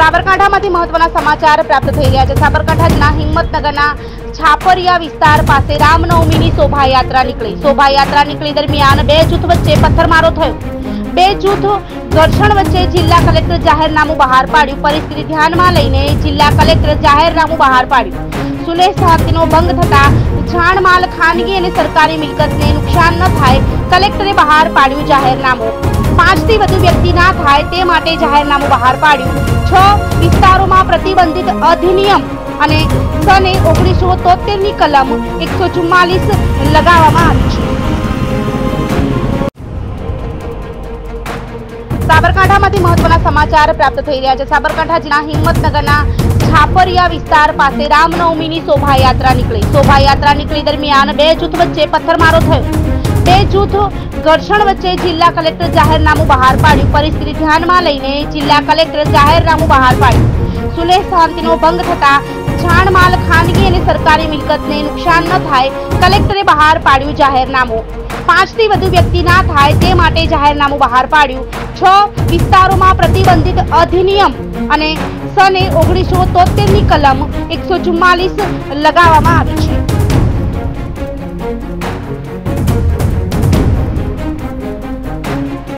સાબરકાંઠામાંથી મહત્વના સમાચાર પ્રાપ્ત થઈ રહ્યા છે। સાબરકાંઠાના હિંમતનગરના છાપરિયા વિસ્તાર પાસે રામનવમીની શોભાયાત્રા નીકળી દરમિયાન બે જૂથ વચ્ચે પથ્થરમારો થયો। બે જૂથ ઘર્ષણ વચ્ચે જિલ્લા કલેક્ટર જાહેરનામું બહાર પાડ્યું। પરિસ્થિતિ ધ્યાનમાં લઈને જિલ્લા કલેક્ટર જાહેરનામું બહાર પાડ્યું। સુલેહ શાંતિનો ભંગ થતા જાણમાલ ખાનગી અને સરકારી મિલકતને નુકસાન ન થાય કલેક્ટરે બહાર પાડ્યું જાહેરનામું। 5 થી વધુ વ્યક્તિ ના થાય તે માટે જાહેરનામું બહાર પાડ્યું। 6 વિસ્તારોમાં પ્રતિબંધિત અધિનિયમ અને સને 1973 ની કલમ 144 લગાવવામાં આવી છે। સાબરકાંઠામાંથી મહત્વના સમાચાર પ્રાપ્ત થઈ રહ્યા છે। સાબરકાંઠા જિલ્લા હિંમતનગરના છાપરિયા વિસ્તાર પાસે રામનવમીની શોભાયાત્રા નીકળી દરમિયાન બે જૂથ વચ્ચે પથ્થરમારો થયો। બે જૂથ ઘર્ષણ વચ્ચે જિલ્લા કલેક્ટર જાહેરનામું બહાર પાડ્યું। પરિસ્થિતિ ધ્યાનમાં લઈને જિલ્લા કલેક્ટર જાહેરનામું બહાર પાડ્યું। સુલેહ શાંતિનો ભંગ થતા જાણમાલ ખાનગી અને સરકારી મિલકતને નુકસાન ન થાય કલેક્ટરે બહાર પાડ્યું જાહેરનામું। 5 થી વધુ વ્યક્તિ ના થાય તે માટે જાહેરનામું બહાર પાડ્યું। 6 વિસ્તારોમાં પ્રતિબંધિત અધિનિયમ અને સને 1973 ની કલમ 144 લગાવવામાં આવી છે।